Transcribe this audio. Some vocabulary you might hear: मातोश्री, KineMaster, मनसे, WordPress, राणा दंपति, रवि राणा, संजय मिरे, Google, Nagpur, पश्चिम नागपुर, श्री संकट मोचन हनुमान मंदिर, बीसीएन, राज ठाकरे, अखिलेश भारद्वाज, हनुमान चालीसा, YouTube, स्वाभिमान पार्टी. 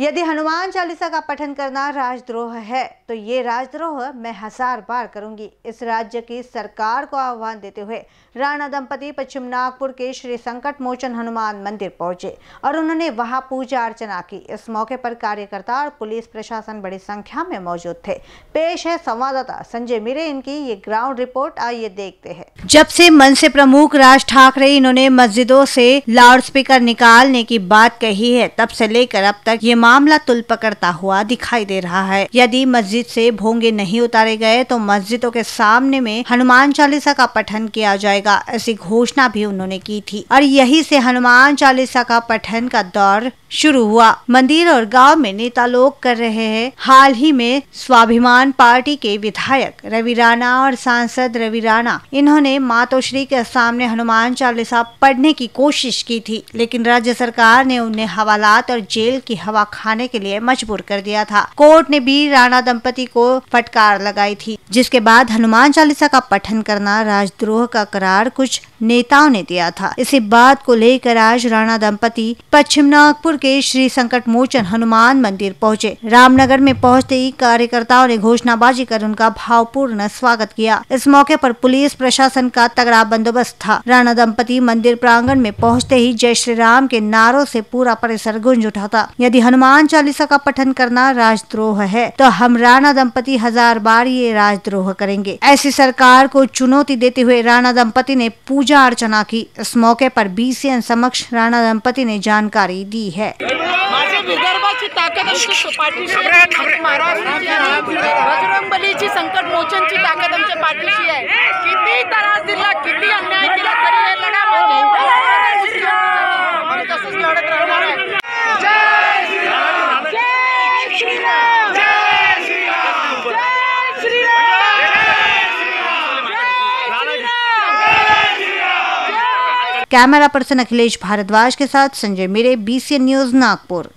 यदि हनुमान चालीसा का पठन करना राजद्रोह है तो ये राजद्रोह मैं 1000 बार करूंगी। इस राज्य की सरकार को आह्वान देते हुए राणा दंपति पश्चिम नागपुर के श्री संकट मोचन हनुमान मंदिर पहुंचे और उन्होंने वहां पूजा अर्चना की। इस मौके पर कार्यकर्ता और पुलिस प्रशासन बड़ी संख्या में मौजूद थे। पेश है संवाददाता संजय मिरे इनकी ये ग्राउंड रिपोर्ट, आइए देखते हैं। जब से मनसे प्रमुख राज ठाकरे इन्होंने मस्जिदों से लाउड स्पीकर निकालने की बात कही है तब से लेकर अब तक ये मामला तुल पकड़ता हुआ दिखाई दे रहा है। यदि मस्जिद से भोंगे नहीं उतारे गए तो मस्जिदों के सामने में हनुमान चालीसा का पठन किया जाएगा, ऐसी घोषणा भी उन्होंने की थी और यही से हनुमान चालीसा का पठन का दौर शुरू हुआ। मंदिर और गांव में नेता लोग कर रहे हैं। हाल ही में स्वाभिमान पार्टी के विधायक रवि राणा और सांसद रवि राणा इन्होंने मातोश्री के सामने हनुमान चालीसा पढ़ने की कोशिश की थी, लेकिन राज्य सरकार ने उन्हें हवालात और जेल की हवा खाने के लिए मजबूर कर दिया था। कोर्ट ने भी राणा दंपति को फटकार लगाई थी, जिसके बाद हनुमान चालीसा का पठन करना राजद्रोह का करार कुछ नेताओं ने दिया था। इसी बात को लेकर आज राणा दंपति पश्चिम नागपुर के श्री संकट मोचन हनुमान मंदिर पहुंचे। रामनगर में पहुंचते ही कार्यकर्ताओं ने घोषणाबाजी कर उनका भावपूर्ण स्वागत किया। इस मौके पर पुलिस प्रशासन का तगड़ा बंदोबस्त था। राणा दंपति मंदिर प्रांगण में पहुंचते ही जय श्री राम के नारों से पूरा परिसर गूंज उठा था। यदि हनुमान चालीसा का पठन करना राजद्रोह है तो हम राणा दंपति 1000 बार ये राजद्रोह करेंगे, ऐसी सरकार को चुनौती देते हुए राणा दंपति ने पूजा अर्चना की। इस मौके पर बीसीएन समक्ष राणा दंपति ने जानकारी दी है। संकट मोचनची ताकद आमच्या पाठीशी आहे। किती त्रास दिला, किती अन्याय केला तरी हे लढा म्हणजे कैमरा पर्सन अखिलेश भारद्वाज के साथ संजय मिरे, बीसीएन न्यूज़, नागपुर।